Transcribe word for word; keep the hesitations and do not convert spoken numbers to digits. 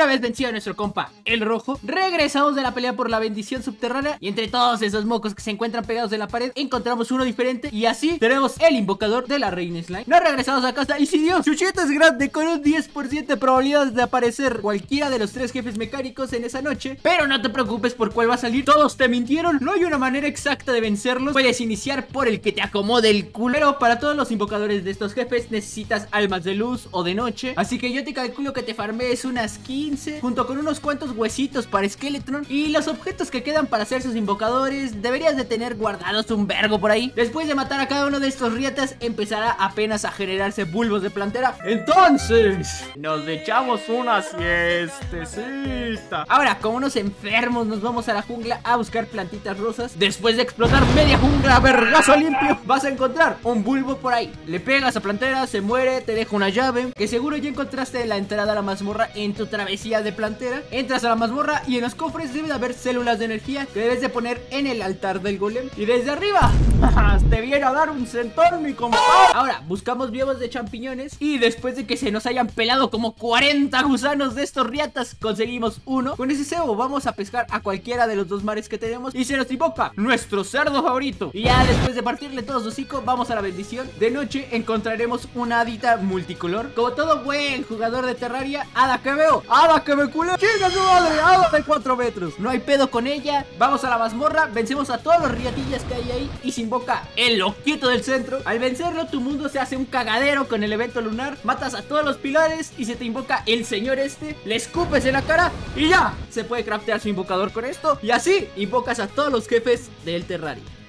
Una vez vencido a nuestro compa, el rojo, regresamos de la pelea por la bendición subterránea y entre todos esos mocos que se encuentran pegados de la pared, encontramos uno diferente y así tenemos el invocador de la reina slime. Nos regresamos a casa y si Dios, Chuchito es grande con un diez por ciento de probabilidades de aparecer cualquiera de los tres jefes mecánicos en esa noche, pero no te preocupes por cuál va a salir, todos te mintieron, no hay una manera exacta de vencerlos, puedes iniciar por el que te acomode el culero. Para todos los invocadores de estos jefes necesitas almas de luz o de noche, así que yo te calculo que te farmees unas quince junto con unos cuantos huesitos para Skeletron y los objetos que quedan para hacer sus invocadores deberías de tener guardados un vergo por ahí. Después de matar a cada uno de estos riatas empezará apenas a generarse bulbos de plantera, entonces nos echamos una siestecita. Ahora como unos enfermos nos vamos a la jungla a buscar plantitas rosas. Después de explotar media jungla a vergazo limpio vas a encontrar un bulbo por ahí, le pegas a Plantera, se muere, te deja una llave que seguro ya encontraste en la entrada a la mazmorra en tu travesía de Plantera. Entras a la mazmorra y en los cofres debe de haber células de energía que debes de poner en el altar del golem y desde arriba te viene a dar un centón, mi compadre. Ahora buscamos viejos de champiñones y después de que se nos hayan pelado como cuarenta gusanos de estos riatas conseguimos uno. Con ese cebo vamos a pescar a cualquiera de los dos mares que tenemos y se nos invoca nuestro cerdo favorito. Y ya después de partirle todo su hocico vamos a la bendición. De noche encontraremos una hadita multicolor. Como todo buen jugador de Terraria, hada que veo, hada que me culé, chinga su madre, hada de cuatro metros. No hay pedo con ella, vamos a la mazmorra, vencemos a todos los riatillas que hay ahí y se invoca el loquito del centro. Al vencerlo tu mundo se hace un cagadero con el evento lunar, matas a todos los pilares y se te invoca el señor este, le escupes en la cara y ya, se puede craftear su invocador con esto y así invocas a todos los jefes del Terraria.